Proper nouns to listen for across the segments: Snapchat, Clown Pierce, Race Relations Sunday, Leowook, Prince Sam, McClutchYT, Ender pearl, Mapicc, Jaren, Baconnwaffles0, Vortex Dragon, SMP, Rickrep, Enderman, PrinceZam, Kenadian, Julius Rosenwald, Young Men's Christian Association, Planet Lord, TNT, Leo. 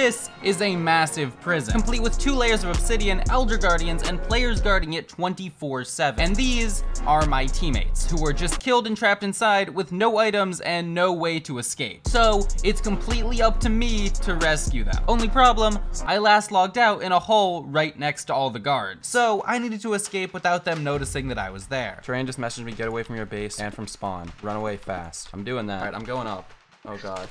This is a massive prison, complete with 2 layers of obsidian, elder guardians, and players guarding it 24/7. And these are my teammates, who were just killed and trapped inside with no items and no way to escape. So it's completely up to me to rescue them. Only problem, I last logged out in a hole right next to all the guards. So I needed to escape without them noticing that I was there. Jaren just messaged me, get away from your base and from spawn. Run away fast. I'm doing that. All right, I'm going up. Oh God.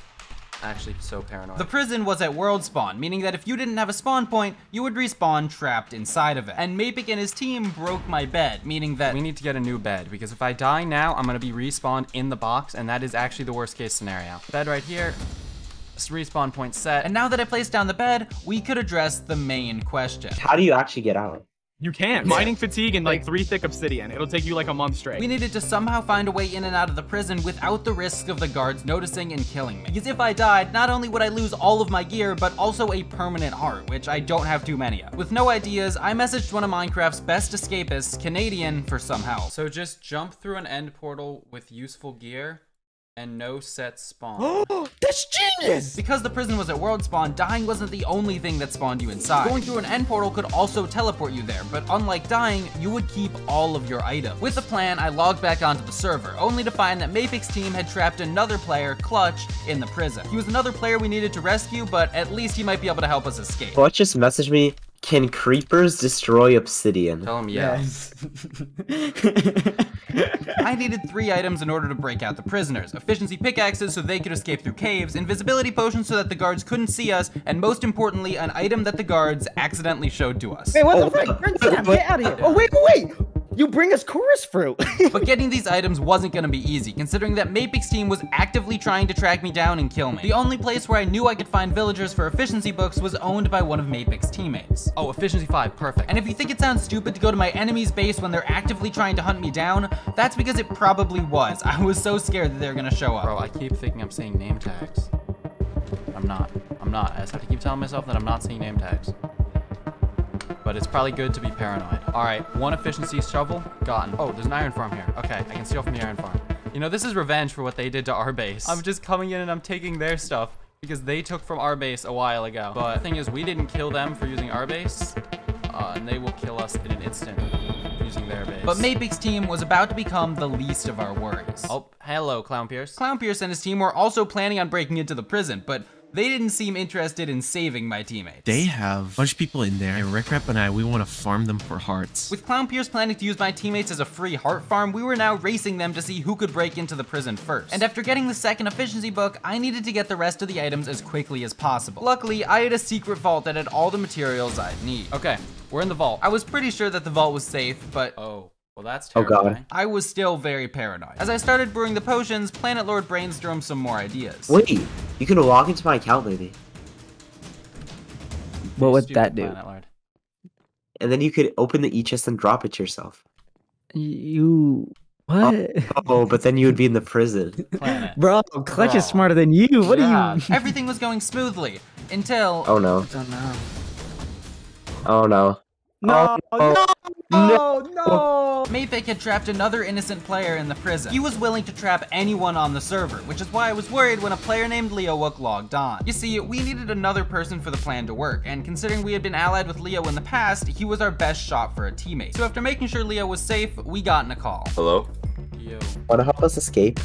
Actually so paranoid. The prison was at world spawn, meaning that if you didn't have a spawn point, you would respawn trapped inside of it. And Mapicc and his team broke my bed, meaning that we need to get a new bed, because if I die now, I'm gonna be respawned in the box, and that is actually the worst case scenario. Bed right here. Respawn point set. And now that I placed down the bed, we could address the main question. How do you actually get out? You can't. Mining fatigue and like 3 thick obsidian. It'll take you like a month straight. We needed to somehow find a way in and out of the prison without the risk of the guards noticing and killing me. Because if I died, not only would I lose all of my gear, but also a permanent heart, which I don't have too many of. With no ideas, I messaged one of Minecraft's best escapists, Kenadian, for some help. So just jump through an end portal with useful gear and no set spawn. Oh, that's genius! Because the prison was at world spawn, dying wasn't the only thing that spawned you inside. Going through an end portal could also teleport you there, but unlike dying, you would keep all of your items. With the plan, I logged back onto the server, only to find that Mapicc's team had trapped another player, Clutch, in the prison. He was another player we needed to rescue, but at least he might be able to help us escape. Clutch just messaged me, can creepers destroy obsidian? Tell him yes. I needed 3 items in order to break out the prisoners. Efficiency pickaxes so they could escape through caves, invisibility potions so that the guards couldn't see us, and most importantly, an item that the guards accidentally showed to us. Wait, what the fuck? Prince Sam, get out of here. Oh, wait. You bring us chorus fruit. But getting these items wasn't gonna be easy, considering that Mapicc's team was actively trying to track me down and kill me. The only place where I knew I could find villagers for efficiency books was owned by one of Mapicc's teammates. Oh, efficiency 5, perfect. And if you think it sounds stupid to go to my enemy's base when they're actively trying to hunt me down, that's because it probably was. I was so scared that they were gonna show up. Bro, I keep thinking I'm seeing name tags. I'm not. I just have to keep telling myself that I'm not seeing name tags. But it's probably good to be paranoid. All right, 1 efficiency shovel, gotten. Oh, there's an iron farm here. Okay, I can steal from the iron farm. You know, this is revenge for what they did to our base. I'm just coming in and I'm taking their stuff because they took from our base a while ago. But the thing is, we didn't kill them for using our base, and they will kill us in an instant using their base. But Mapicc's team was about to become the least of our worries. Oh, hello, Clown Pierce. Clown Pierce and his team were also planning on breaking into the prison, but they didn't seem interested in saving my teammates. They have a bunch of people in there, and Rickrep and I, we want to farm them for hearts. With Clown Pierce planning to use my teammates as a free heart farm, we were now racing them to see who could break into the prison first. And after getting the 2nd efficiency book, I needed to get the rest of the items as quickly as possible. Luckily, I had a secret vault that had all the materials I'd need. Okay, we're in the vault. I was pretty sure that the vault was safe, but oh. Well, that's terrifying. Oh God. I was still very paranoid. As I started brewing the potions, Planet Lord brainstormed some more ideas. Wait, you can log into my account, maybe. What would that do? Planet Lord. And then you could open the e-chest and drop it yourself. You... What? Oh, but then you would be in the prison. Planet. Bro, Clutch is smarter than you. What are you... Everything was going smoothly until... Oh, no. I don't know. Oh, no. No, no, no, no! Mapicc had trapped another innocent player in the prison. He was willing to trap anyone on the server, which is why I was worried when a player named Leowook logged on. You see, we needed another person for the plan to work, and considering we had been allied with Leo in the past, he was our best shot for a teammate. So after making sure Leo was safe, we got in a call. Hello? Yo. Wanna help us escape?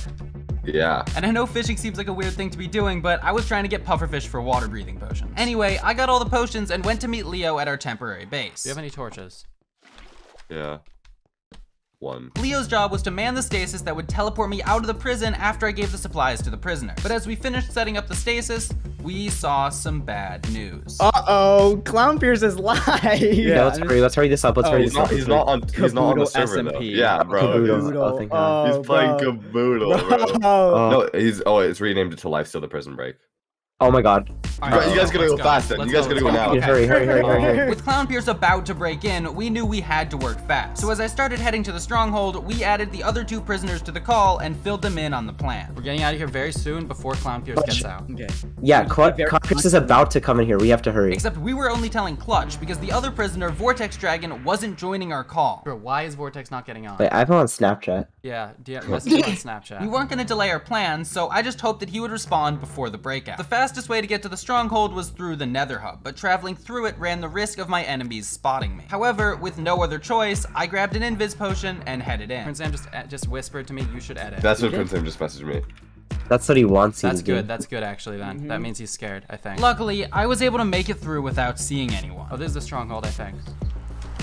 Yeah. And I know fishing seems like a weird thing to be doing, but I was trying to get pufferfish for water breathing potions. Anyway, I got all the potions and went to meet Leo at our temporary base. Do you have any torches? Yeah. 1. Leo's job was to man the stasis that would teleport me out of the prison after I gave the supplies to the prisoner. But as we finished setting up the stasis, we saw some bad news. Uh-oh, Clown Pierce is live. Yeah, no, let's hurry this up. Let's hurry this up. He's not on the server SMP. Though. Yeah, bro. Caboodle. Oh, he's playing Caboodle, bro. No, it's renamed to Lifesteal the Prison Break. Oh my God. Right, bro, you guys gotta go fast then. You guys gotta go now. Okay. Hurry. With Clown Pierce about to break in, we knew we had to work fast. So as I started heading to the stronghold, we added the other 2 prisoners to the call and filled them in on the plan. We're getting out of here very soon before Clown Pierce gets out. Okay. Yeah, Clutch is about to come in here. We have to hurry. Except we were only telling Clutch because the other prisoner, Vortex Dragon, wasn't joining our call. Bro, why is Vortex not getting on? Wait, I have him on Snapchat. Yeah, message him on Snapchat. We weren't gonna delay our plan, so I just hoped that he would respond before the breakout. The fact fastest way to get to the stronghold was through the nether hub, but traveling through it ran the risk of my enemies spotting me. However, with no other choice, I grabbed an invis potion and headed in. PrinceZam just whispered to me, you should edit. That's what PrinceZam just messaged me. That's what he wants you to do. That's good actually then. That means he's scared, I think. Luckily, I was able to make it through without seeing anyone. Oh, this is the stronghold, I think.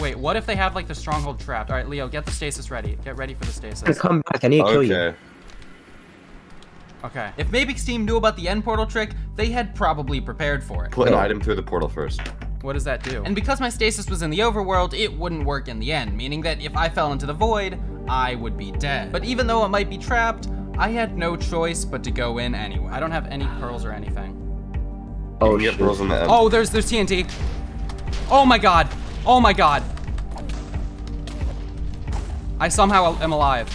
Wait, what if they have like the stronghold trapped? All right, Leo, get the stasis ready. Get ready for the stasis. Come back, I need to kill you. Okay. If Mapicc's team knew about the end portal trick, they had probably prepared for it. Put an item through the portal first. What does that do? And because my stasis was in the overworld, it wouldn't work in the end, meaning that if I fell into the void, I would be dead. But even though it might be trapped, I had no choice but to go in anyway. I don't have any pearls or anything. Oh, you have pearls in the end. Oh, there's TNT. Oh my god. Oh my god. I somehow am alive.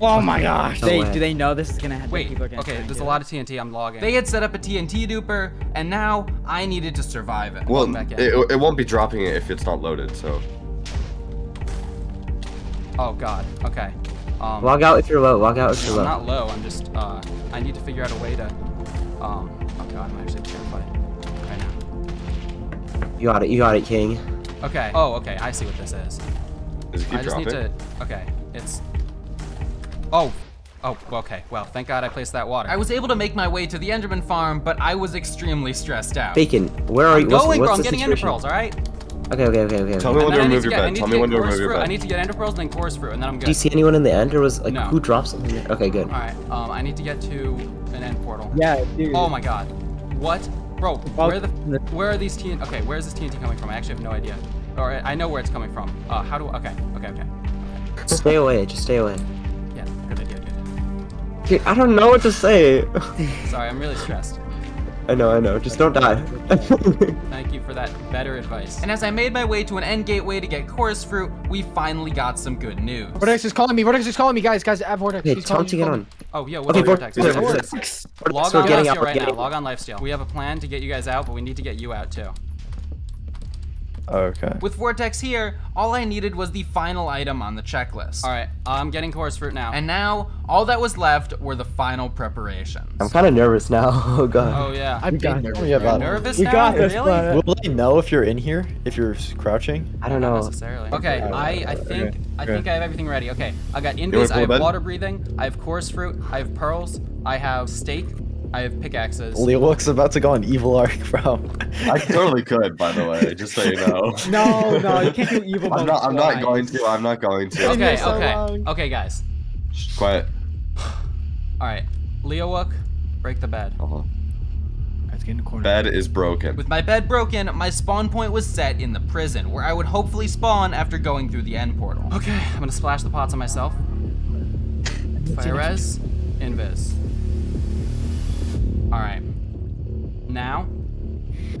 Oh my gosh. Do they know this is gonna happen? Wait, okay, there's a lot of TNT, I'm logging. They had set up a TNT duper, and now I needed to survive it. Well, it won't be dropping it if it's not loaded, so. Oh god, okay. Log out if you're low, log out if you're low. I'm not low, I'm just, I need to figure out a way to, oh god, I'm actually terrified right now. You got it, King. Okay, oh, okay, I see what this is. Does it keep dropping? I just need to, okay, it's... Oh, okay. Well, thank God I placed that water. I was able to make my way to the Enderman farm, but I was extremely stressed out. Bacon, where are you? I'm getting Ender pearls, all right? Okay. Tell me when to remove your bed. Tell me when to remove your bed. I need to get Ender pearls and then chorus fruit, and then I'm good. Do you see anyone in the end, or was like who drops something there? Okay, good. All right. I need to get to an end portal. Yeah. Dude. Oh my God. What, bro? Where are these TNT? Okay, where is this TNT coming from? I actually have no idea. All right, I know where it's coming from. How do? Okay. Stay away. Just stay away. Dude, I don't know what to say. Sorry, I'm really stressed. I know. Just don't die. Thank you for that better advice. And as I made my way to an end gateway to get chorus fruit, we finally got some good news. Vortex is calling me. Vortex is calling me, guys. Guys, I have Vortex. Hey, tell him to get on. Oh, yeah. Okay, Vortex. Log on lifesteal right now. Log on lifesteal. We have a plan to get you guys out, but we need to get you out too. Okay. With Vortex here, all I needed was the final item on the checklist. All right, I'm getting chorus fruit now. And now, all that was left were the final preparations. I'm kind of nervous now. Oh, God. Oh, yeah. I'm getting nervous. You're nervous now? We got this, really? Will they know if you're in here? If you're crouching? I don't know. Not necessarily. Okay, I think I have everything ready. Okay, I got invis, I have water breathing, I have chorus fruit, I have pearls, I have steak. I have pickaxes. Leowook's about to go on evil arc, bro. I totally could, by the way, just so you know. No, you can't do evil arc. I'm not going to. Okay, so okay, guys. Shh, quiet. All right, Leowook, break the bed. Let's get in the corner. Bed is broken. With my bed broken, my spawn point was set in the prison, where I would hopefully spawn after going through the end portal. Okay, I'm gonna splash the pots on myself. Fire res, invis. All right, now,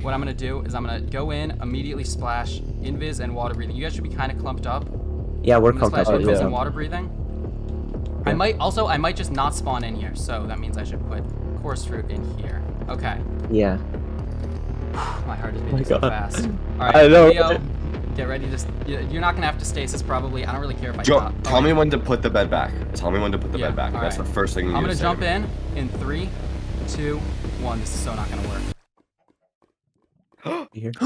what I'm gonna do is I'm gonna go in, immediately splash invis and water breathing. You guys should be kind of clumped up. Yeah, we're clumped up. Invis and water breathing. Yeah. I might just not spawn in here, so that means I should put coarse fruit in here. Okay. Yeah. My heart is beating so fast. All right, Leo, get ready to, you're not gonna have to stasis probably. I don't really care if I drop. Tell me when to put the bed back. Tell me when to put the bed back. That's the first thing you need to say. I'm gonna jump in 3, 2, 1. This is so not gonna work.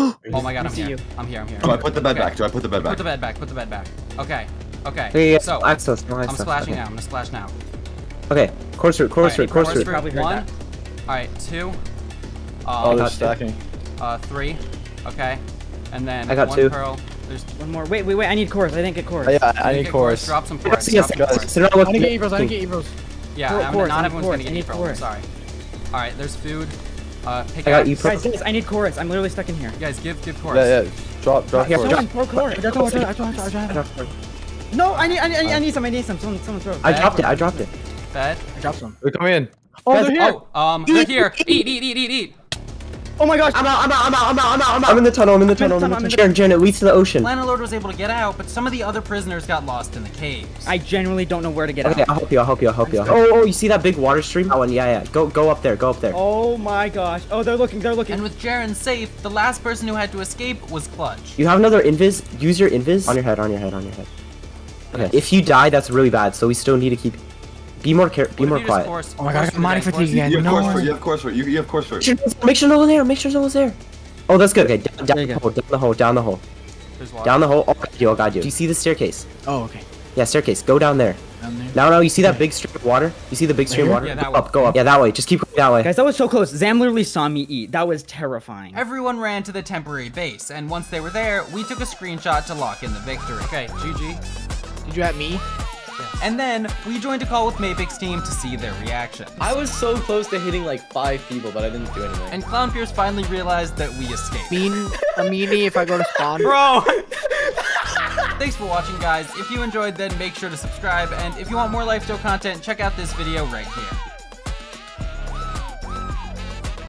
Oh my god, I'm here. Do I put the bed back? Put the bed back. Okay. Hey, so I'm splashing now. I'm gonna splash now. Okay. Course root. One. All right, 2. Oh, they're stacking. 3. Okay. And then I got 1 pearl. There's one more. Wait. I need course. I didn't get course. Yeah, I need course. Drop some course. I didn't get Evros. Yeah, not everyone's gonna get Evros. Sorry. All right, there's food. Pick out. Guys, I need chorus. I'm literally stuck in here. You guys, give chorus. Yeah. Drop chorus. No, I need some. Someone throw. I dropped it. Bed. I dropped some. They're coming in. Oh, they're here. They're here. Eat. Oh my gosh. I'm out. I'm in the tunnel. Jaren, it leads to the ocean. Planet Lord was able to get out, but some of the other prisoners got lost in the caves. I genuinely don't know where to get out. Okay, I'll help you. Oh, you see that big water stream? That one, yeah. Go up there. Oh my gosh. Oh, they're looking. And with Jaren safe, the last person who had to escape was Clutch. You have another invis. Use your invis. On your head. Okay. If you die, that's really bad, so we still need to keep... Be more quiet. Course, oh my god, I got mining fatigue again. You have course for it. Make sure no one's there. Oh, that's good. Okay, down the hole. Down the hole. Oh, I got you. Do you see the staircase? Oh, okay. Yeah, staircase. Go down there. No, you see that big stream of water? You see the big stream of water? Yeah, that way. Go up. Yeah, that way. Just keep going that way. Guys, that was so close. Zam literally saw me eat. That was terrifying. Everyone ran to the temporary base, and once they were there, we took a screenshot to lock in the victory. Okay, GG. Did you at me? Yeah. And then, we joined a call with Mapicc's team to see their reaction. I was so close to hitting like 5 people, but I didn't do anything. And Clown Pierce finally realized that we escaped. A meanie if I go to spawn. Bro! Thanks for watching, guys. If you enjoyed, then make sure to subscribe, and if you want more Life Steal content, check out this video right here.